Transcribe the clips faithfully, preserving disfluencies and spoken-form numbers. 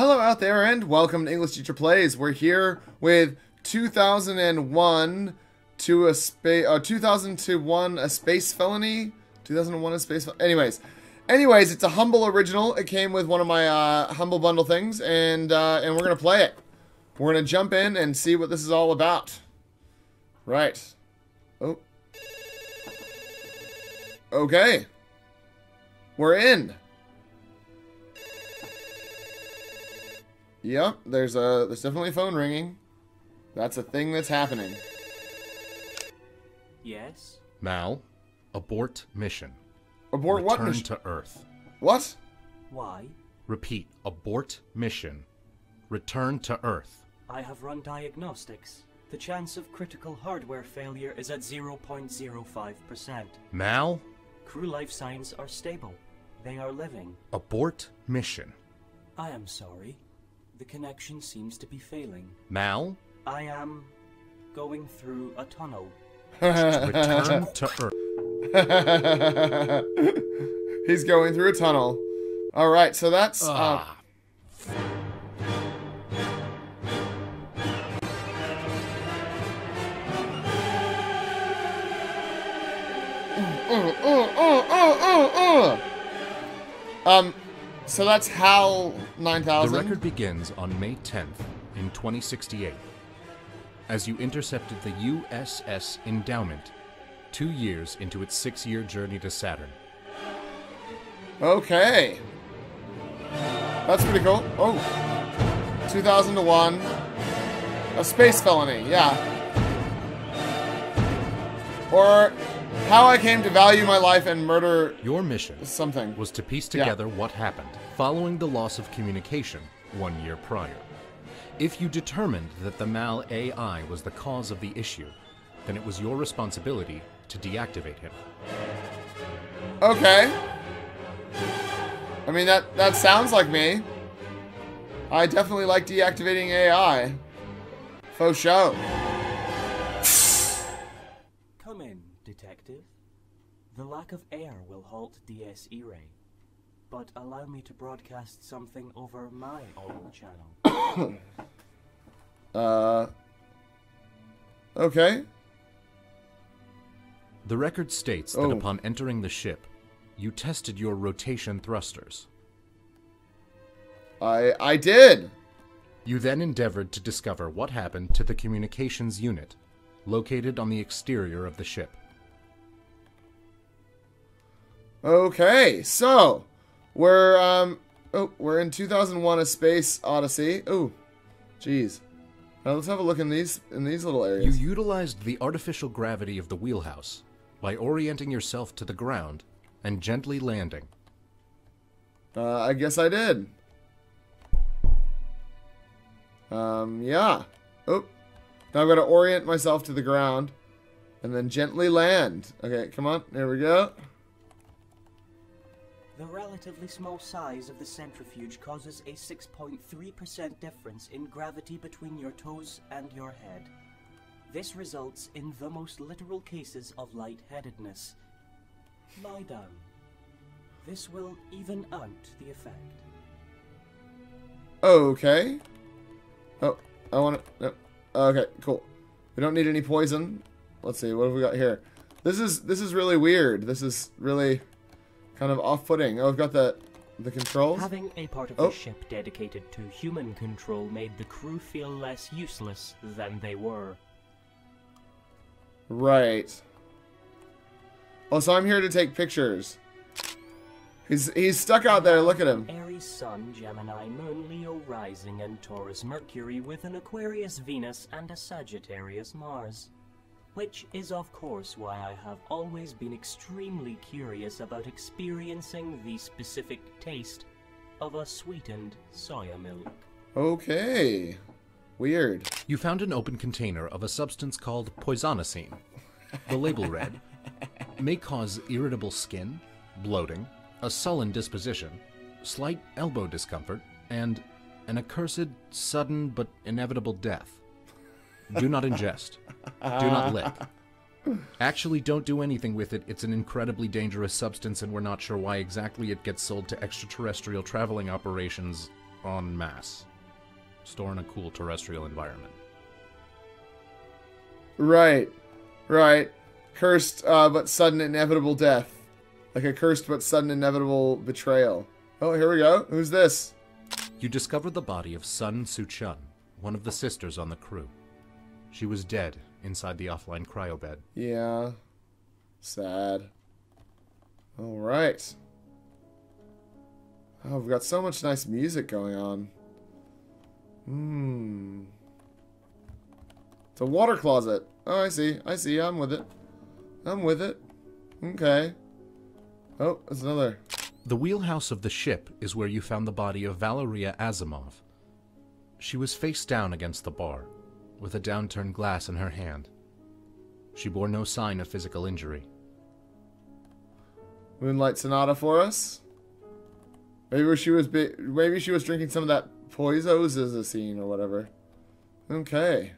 Hello out there and welcome to English Teacher Plays. We're here with two thousand one to a space, uh, two thousand one a space felony, two thousand one a space felony. Anyways, anyways, it's a humble original. It came with one of my uh, humble bundle things, and uh, and we're gonna play it. We're gonna jump in and see what this is all about. Right. Oh. Okay. We're in. Yep, there's a there's definitely a phone ringing. That's a thing that's happening. Yes. Mal, abort mission. Abort what mission? Return to Earth. What? Why? Repeat, abort mission. Return to Earth. I have run diagnostics. The chance of critical hardware failure is at zero point zero five percent. Mal? Crew life signs are stable. They are living. Abort mission. I am sorry. The connection seems to be failing. Mal? I am going through a tunnel. Return to Earth. He's going through a tunnel. Alright, so that's... Uh, uh, uh, uh, uh, uh, uh, uh. Um... So that's H A L nine thousand. The record begins on May tenth in twenty sixty-eight, as you intercepted the U S S Endowment, two years into its six-year journey to Saturn. Okay. That's pretty cool. Oh. two thousand one. A space felony, yeah. Or... How I came to value my life and murder... Your mission something. Was to piece together yeah. what happened following the loss of communication one year prior. If you determined that the Mal A I was the cause of the issue, then it was your responsibility to deactivate him. Okay. I mean, that, that sounds like me. I definitely like deactivating A I. For sure. Come in. Detective, the lack of air will halt D S E-Ray, but allow me to broadcast something over my own channel. uh, okay. The record states that oh. upon entering the ship, you tested your rotation thrusters. I, I did! You then endeavored to discover what happened to the communications unit, located on the exterior of the ship. Okay, so we're um oh we're in two thousand one, A Space Odyssey. Oh, jeez. Now let's have a look in these in these little areas. You utilized the artificial gravity of the wheelhouse by orienting yourself to the ground and gently landing. Uh, I guess I did. Um, yeah. Oh, now I've got to orient myself to the ground and then gently land. Okay, come on. There we go. The relatively small size of the centrifuge causes a six point three percent difference in gravity between your toes and your head. This results in the most literal cases of lightheadedness. Lie down. This will even out the effect. Okay. Oh, I want to... No. Okay, cool. We don't need any poison. Let's see, what have we got here? This is, this is really weird. This is really... kind of off-putting. Oh, I've got the the controls. Having a part of oh. the ship dedicated to human control made the crew feel less useless than they were. Right. Oh, so I'm here to take pictures. He's he's stuck out there. Look at him. Aries Sun, Gemini Moon, Leo Rising, and Taurus Mercury with an Aquarius Venus and a Sagittarius Mars. Which is, of course, why I have always been extremely curious about experiencing the specific taste of a sweetened soya milk. Okay. Weird. You found an open container of a substance called poisonicine. The label read, may cause irritable skin, bloating, a sullen disposition, slight elbow discomfort, and an accursed, sudden, but inevitable death. Do not ingest. Do not lick. Actually, don't do anything with it. It's an incredibly dangerous substance, and we're not sure why exactly it gets sold to extraterrestrial traveling operations en masse. Store in a cool terrestrial environment. Right. Right. Cursed uh, but sudden inevitable death. Like a cursed but sudden inevitable betrayal. Oh, here we go. Who's this? You discovered the body of Sun Su Chun, one of the sisters on the crew. She was dead inside the offline cryobed. Yeah. Sad. All right. Oh, we've got so much nice music going on. Hmm. It's a water closet. Oh, I see. I see. I'm with it. I'm with it. Okay. Oh, there's another. The wheelhouse of the ship is where you found the body of Valeria Asimov. She was face down against the bar, with a downturned glass in her hand. She bore no sign of physical injury. Moonlight Sonata for us? Maybe she was bi maybe she was drinking some of that poison or whatever. Okay.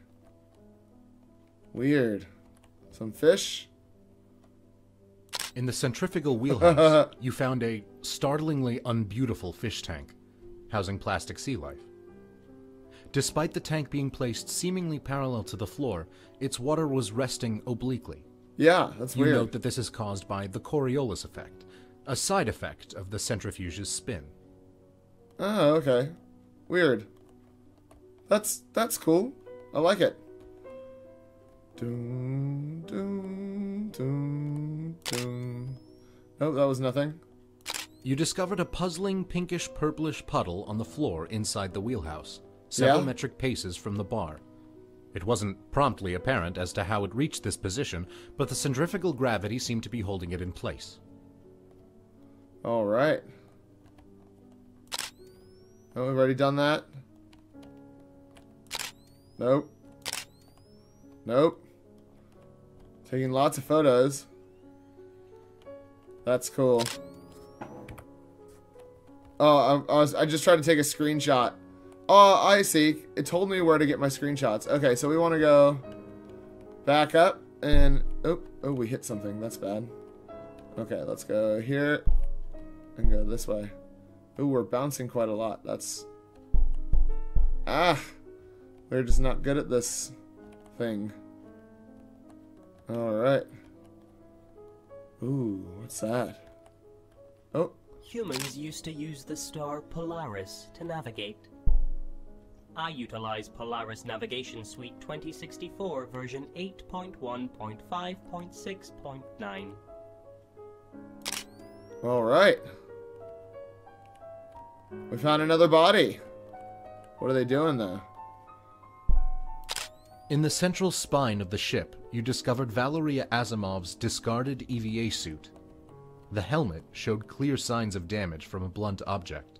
Weird. Some fish? In the centrifugal wheelhouse, you found a startlingly unbeautiful fish tank, housing plastic sea life. Despite the tank being placed seemingly parallel to the floor, its water was resting obliquely. Yeah, that's weird. You note that this is caused by the Coriolis effect, a side effect of the centrifuge's spin. Oh, okay. Weird. That's that's cool. I like it. Doom, doom, doom, doom. Nope, that was nothing. You discovered a puzzling pinkish-purplish puddle on the floor inside the wheelhouse, several yeah. metric paces from the bar. It wasn't promptly apparent as to how it reached this position, but the centrifugal gravity seemed to be holding it in place. All right. Oh, we've already done that. Nope. Nope. Taking lots of photos. That's cool. Oh, I, I, was, I just tried to take a screenshot. Oh, I see. It told me where to get my screenshots. Okay, so we want to go back up and... Oh, oh, we hit something. That's bad. Okay, let's go here and go this way. Oh, we're bouncing quite a lot. That's... Ah! We're just not good at this thing. Alright. Ooh, what's that? Oh. Humans used to use the star Polaris to navigate. I utilize Polaris Navigation Suite twenty sixty-four version eight point one point five point six point nine. Alright. We found another body. What are they doing though? In the central spine of the ship, you discovered Valeria Asimov's discarded E V A suit. The helmet showed clear signs of damage from a blunt object,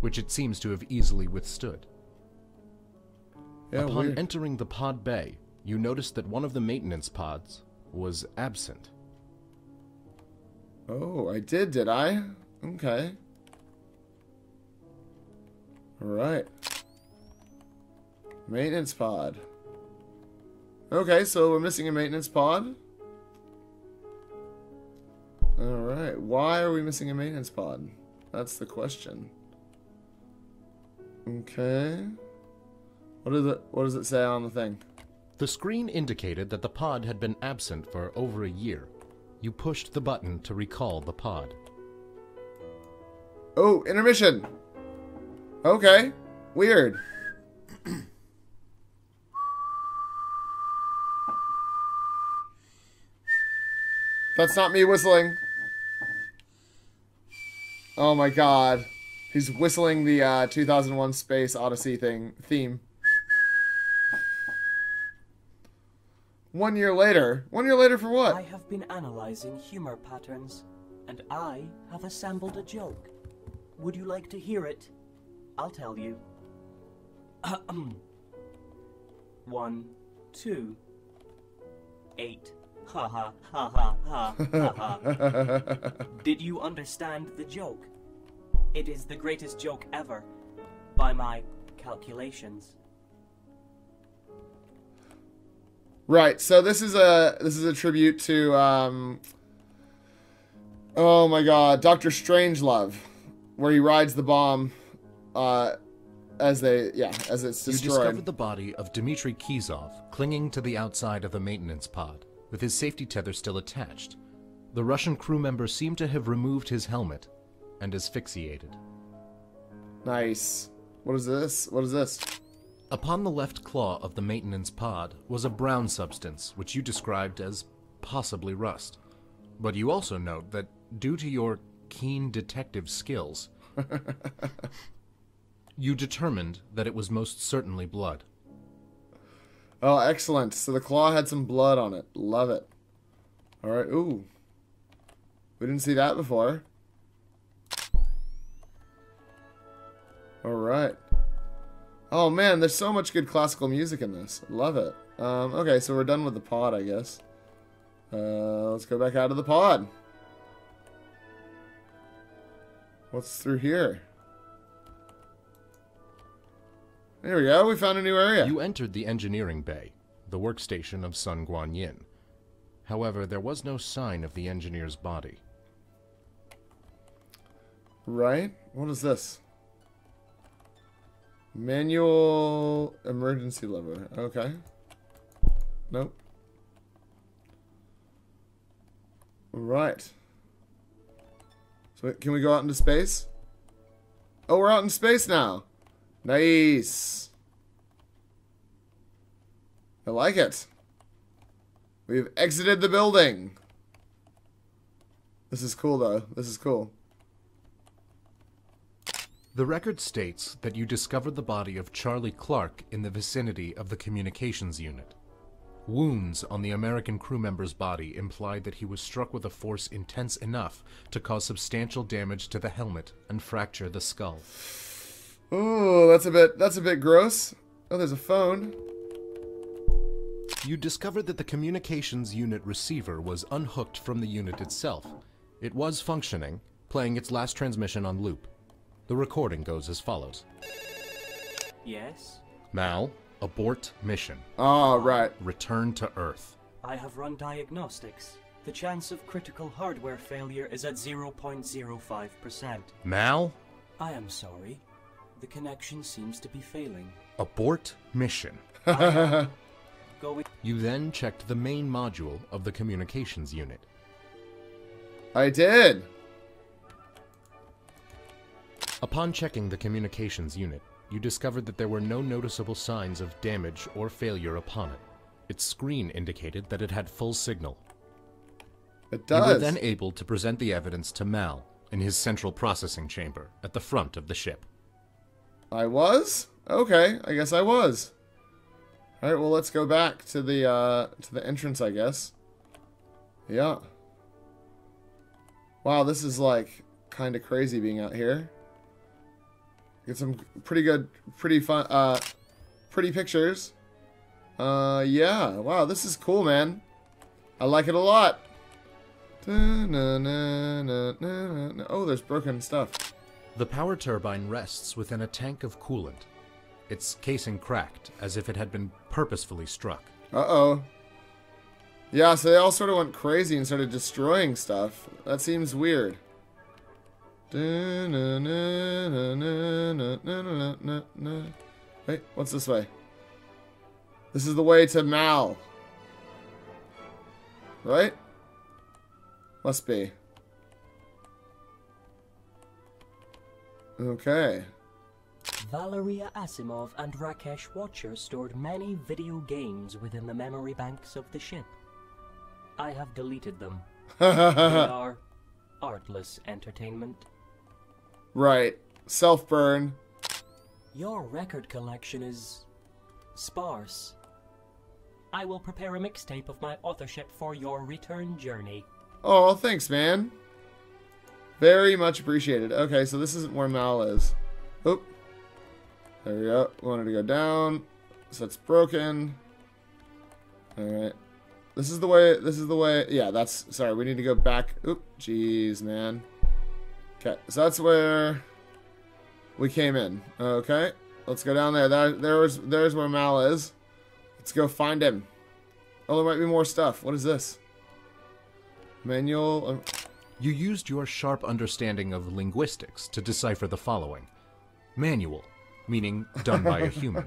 which it seems to have easily withstood. Yeah, Upon weird. entering the pod bay, you noticed that one of the maintenance pods was absent. Oh, I did, did I? Okay. Alright. Maintenance pod. Okay, so we're missing a maintenance pod. Alright, why are we missing a maintenance pod? That's the question. Okay. What does it, what does it say on the thing? The screen indicated that the pod had been absent for over a year. You pushed the button to recall the pod. Oh, intermission! Okay. Weird. That's not me whistling. Oh my god. He's whistling the uh, two thousand one Space Odyssey thing theme. One year later. One year later for what? I have been analyzing humor patterns, and I have assembled a joke. Would you like to hear it? I'll tell you. One, two, eight. Ha ha ha ha ha ha ha. Did you understand the joke? It is the greatest joke ever, by my calculations. Right. So this is a this is a tribute to um. Oh my God, Doctor Strangelove, where he rides the bomb, uh, As they, yeah, as it's destroyed. You discovered the body of Dmitri Kisov clinging to the outside of the maintenance pod, with his safety tether still attached. The Russian crew member seemed to have removed his helmet and asphyxiated. Nice. What is this? What is this? Upon the left claw of the maintenance pod was a brown substance, which you described as possibly rust. But you also note that, due to your keen detective skills, you determined that it was most certainly blood. Oh, excellent. So the claw had some blood on it. Love it. Alright, ooh. We didn't see that before. Alright. Oh man, there's so much good classical music in this. Love it. Um, okay, so we're done with the pod, I guess. Uh, let's go back out of the pod. What's through here? There we go, we found a new area. You entered the engineering bay, the workstation of Sun Guanyin. However, there was no sign of the engineer's body. Right? What is this? Manual emergency lever. Okay. Nope. Right. So can we go out into space? Oh, we're out in space now. Nice. I like it. We've exited the building. This is cool, though. This is cool. The record states that you discovered the body of Charlie Clark in the vicinity of the communications unit. Wounds on the American crew member's body implied that he was struck with a force intense enough to cause substantial damage to the helmet and fracture the skull. Ooh, that's a bit, that's a bit gross. Oh, there's a phone. You discovered that the communications unit receiver was unhooked from the unit itself. It was functioning, playing its last transmission on loop. The recording goes as follows. Yes? Mal, abort mission. Ah, right. Return to Earth. I have run diagnostics. The chance of critical hardware failure is at zero point zero five percent. Mal? I am sorry. The connection seems to be failing. Abort mission. You then checked the main module of the communications unit. I did! Upon checking the communications unit, you discovered that there were no noticeable signs of damage or failure upon it. Its screen indicated that it had full signal. It does! You were then able to present the evidence to Mal in his central processing chamber at the front of the ship. I was? Okay, I guess I was. All right, well, let's go back to the uh, to the entrance, I guess. Yeah. Wow, this is like kind of crazy being out here. Get some pretty good, pretty fun, uh, pretty pictures. Uh, yeah. Wow, this is cool, man. I like it a lot. Oh, there's broken stuff. The power turbine rests within a tank of coolant. Its casing cracked, as if it had been purposefully struck. Uh-oh. Yeah, so they all sort of went crazy and started destroying stuff. That seems weird. Wait, what's this way? This is the way to Mal. Right? Must be. Okay. Valeria Asimov and Rakesh Watcher stored many video games within the memory banks of the ship. I have deleted them. They are artless entertainment. Right. Self-burn. Your record collection is sparse. I will prepare a mixtape of my authorship for your return journey. Oh, thanks, man. Very much appreciated. Okay, so this isn't where Mal is. Oop. There we go. We wanted to go down. So it's broken. Alright. This is the way, this is the way, yeah, that's, sorry, we need to go back. Oop, jeez, man. Okay, so that's where we came in. Okay, let's go down there. That, there's, there's where Mal is. Let's go find him. Oh, there might be more stuff. What is this? Manual. You used your sharp understanding of linguistics to decipher the following. Manual. meaning done by a human.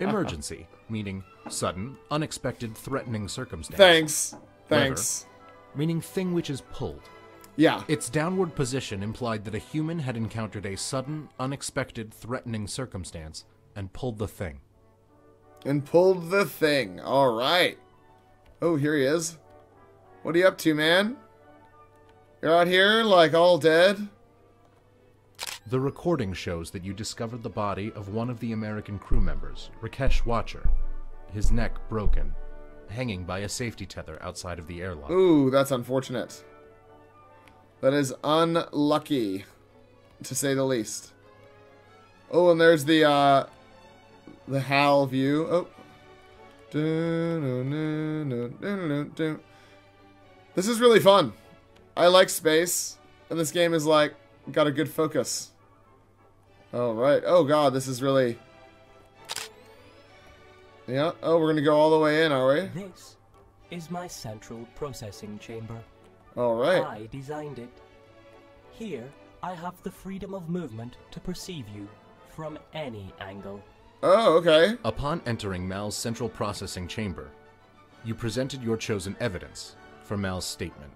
Emergency, meaning sudden, unexpected, threatening circumstance. Thanks. Thanks. Lever, meaning thing which is pulled. Yeah. Its downward position implied that a human had encountered a sudden, unexpected, threatening circumstance and pulled the thing. And pulled the thing. All right. Oh, here he is. What are you up to, man? You're out here, like, all dead? The recording shows that you discovered the body of one of the American crew members, Rakesh Watcher, his neck broken, hanging by a safety tether outside of the airlock. Ooh, that's unfortunate. That is unlucky, to say the least. Oh, and there's the, uh, the H A L view. Oh. This is really fun. I like space, and this game is, like, got a good focus. All right. Oh, God, this is really... Yeah. Oh, we're going to go all the way in, are we? This is my central processing chamber. All right. I designed it. Here, I have the freedom of movement to perceive you from any angle. Oh, okay. Upon entering Mal's central processing chamber, you presented your chosen evidence for Mal's statement.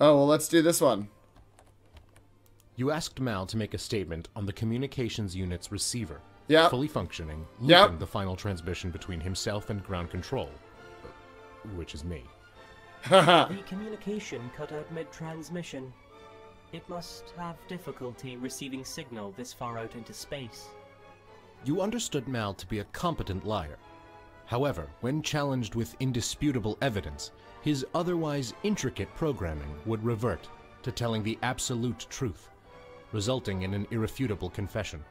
Oh, well, let's do this one. You asked Mal to make a statement on the communications unit's receiver. Yeah. Fully functioning, looping yep. the final transmission between himself and ground control, which is me. The communication cut out mid-transmission. It must have difficulty receiving signal this far out into space. You understood Mal to be a competent liar. However, when challenged with indisputable evidence, his otherwise intricate programming would revert to telling the absolute truth, resulting in an irrefutable confession.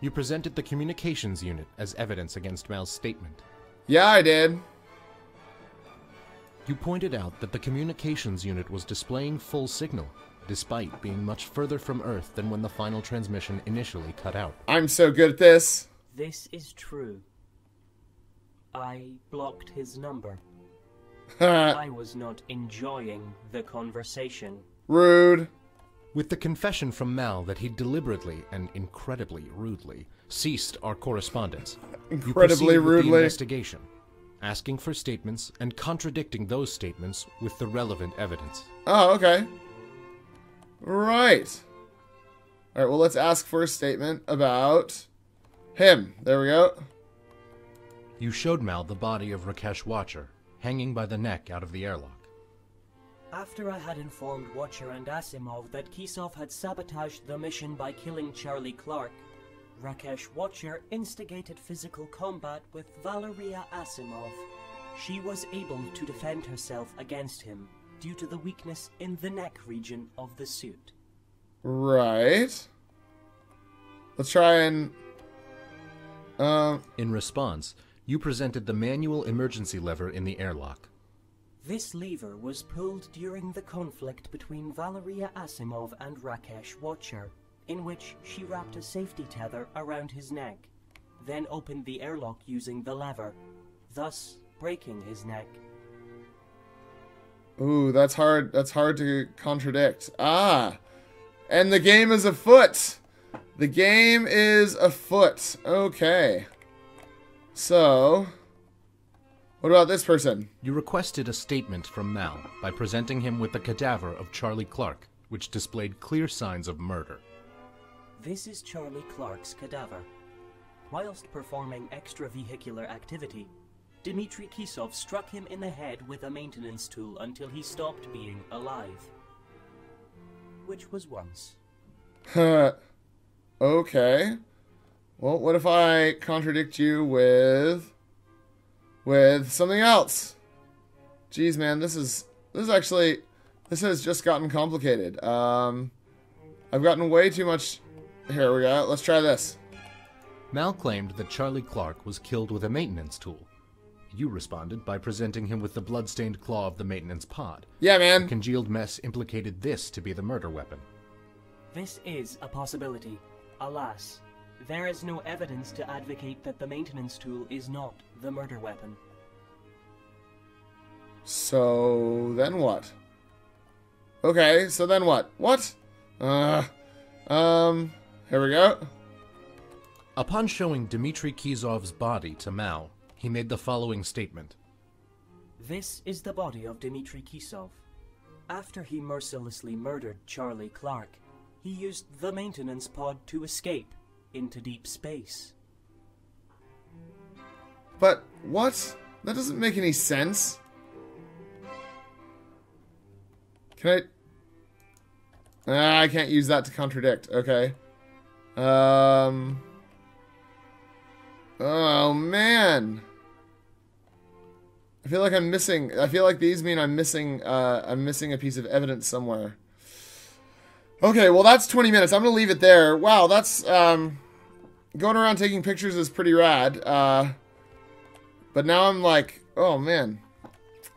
You presented the communications unit as evidence against Mal's statement. Yeah, I did. You pointed out that the communications unit was displaying full signal, despite being much further from Earth than when the final transmission initially cut out. I'm so good at this. This is true. I blocked his number. I was not enjoying the conversation. Rude. With the confession from Mal that he deliberately and incredibly rudely ceased our correspondence, incredibly you proceeded rudely. With the investigation, asking for statements and contradicting those statements with the relevant evidence. Oh, okay. Right. All right, well, let's ask for a statement about him. There we go. You showed Mal the body of Rakesh Watcher, hanging by the neck out of the airlock. After I had informed Watcher and Asimov that Kisov had sabotaged the mission by killing Charlie Clark, Rakesh Watcher instigated physical combat with Valeria Asimov. She was able to defend herself against him due to the weakness in the neck region of the suit. Right. Let's try and... Uh... In response, you presented the manual emergency lever in the airlock. This lever was pulled during the conflict between Valeria Asimov and Rakesh Watcher, in which she wrapped a safety tether around his neck, then opened the airlock using the lever, thus breaking his neck. Ooh, that's hard. That's hard to contradict. Ah, and the game is afoot. The game is afoot. Okay. So... What about this person? You requested a statement from Mal by presenting him with the cadaver of Charlie Clark, which displayed clear signs of murder. This is Charlie Clark's cadaver. Whilst performing extravehicular activity, Dmitri Kisov struck him in the head with a maintenance tool until he stopped being alive. Which was once. Huh. Okay. Well, what if I contradict you with... with something else? Jeez, man, this is this is actually this has just gotten complicated. Um, I've gotten way too much. Here we go. Let's try this. Mal claimed that Charlie Clark was killed with a maintenance tool. You responded by presenting him with the bloodstained claw of the maintenance pod. Yeah, man. The congealed mess implicated this to be the murder weapon. This is a possibility. Alas, there is no evidence to advocate that the maintenance tool is not the murder weapon. So, then what? Okay, so then what? What? Uh, um, here we go. Upon showing Dmitri Kisov's body to Mao, he made the following statement. This is the body of Dmitri Kisov. After he mercilessly murdered Charlie Clark, he used the maintenance pod to escape into deep space. But what? That doesn't make any sense. Can I... Ah, I can't use that to contradict. Okay. Um... Oh, man. I feel like I'm missing... I feel like these mean I'm missing, uh, I'm missing a piece of evidence somewhere. Okay, well, that's twenty minutes. I'm gonna leave it there. Wow, that's, um... going around taking pictures is pretty rad. Uh... But now I'm like, oh man,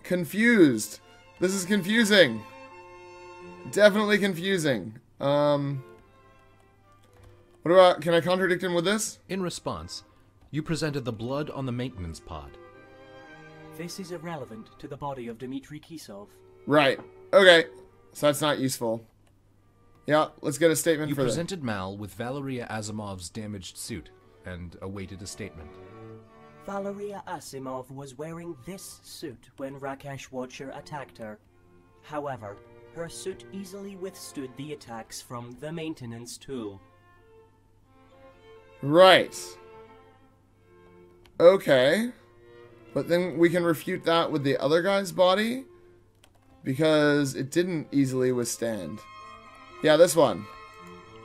confused. This is confusing. Definitely confusing. Um, what about, can I contradict him with this? In response, you presented the blood on the maintenance pod. This is irrelevant to the body of Dmitri Kisov. Right. Okay. So that's not useful. Yeah, let's get a statement for that. You presented Mal with Valeria Asimov's damaged suit and awaited a statement. Valeria Asimov was wearing this suit when Rakesh Watcher attacked her. However, her suit easily withstood the attacks from the maintenance tool. Right. Okay. But then we can refute that with the other guy's body? Because it didn't easily withstand. Yeah, this one.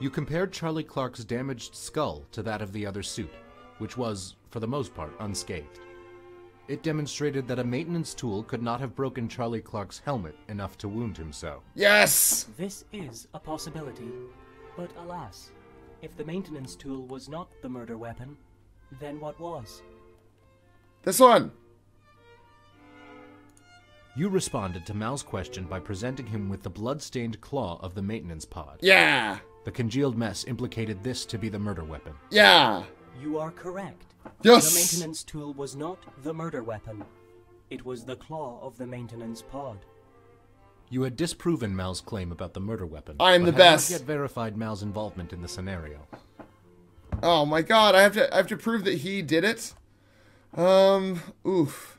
You compared Charlie Clark's damaged skull to that of the other suit, which was, for the most part, unscathed. It demonstrated that a maintenance tool could not have broken Charlie Clark's helmet enough to wound him so. Yes! This is a possibility, but alas, if the maintenance tool was not the murder weapon, then what was? This one! You responded to Mal's question by presenting him with the blood-stained claw of the maintenance pod. Yeah! The congealed mess implicated this to be the murder weapon. Yeah! You are correct. Yes! The maintenance tool was not the murder weapon. It was the claw of the maintenance pod. You had disproven Mal's claim about the murder weapon. I am the best. But had not yet verified Mal's involvement in the scenario. Oh my god, I have to I have to prove that he did it? Um, oof.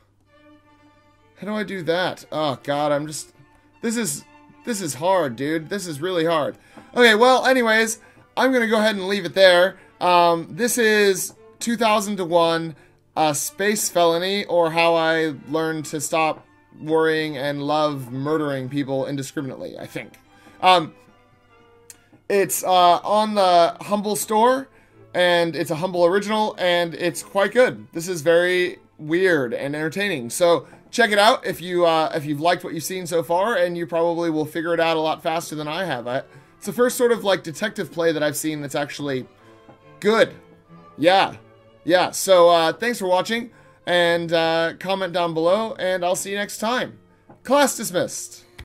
How do I do that? Oh god, I'm just This is this is hard, dude. This is really hard. Okay, well, anyways, I'm going to go ahead and leave it there. Um, this is two thousand to one, a space felony, or how I learned to stop worrying and love murdering people indiscriminately, I think. Um, it's uh, on the Humble Store, and it's a Humble original, and it's quite good. This is very weird and entertaining, so check it out if, you, uh, if you've liked what you've seen so far, and you probably will figure it out a lot faster than I have. I, it's the first sort of like detective play that I've seen that's actually... good. Yeah. Yeah. So, uh, thanks for watching, and, uh, comment down below, and I'll see you next time. Class dismissed.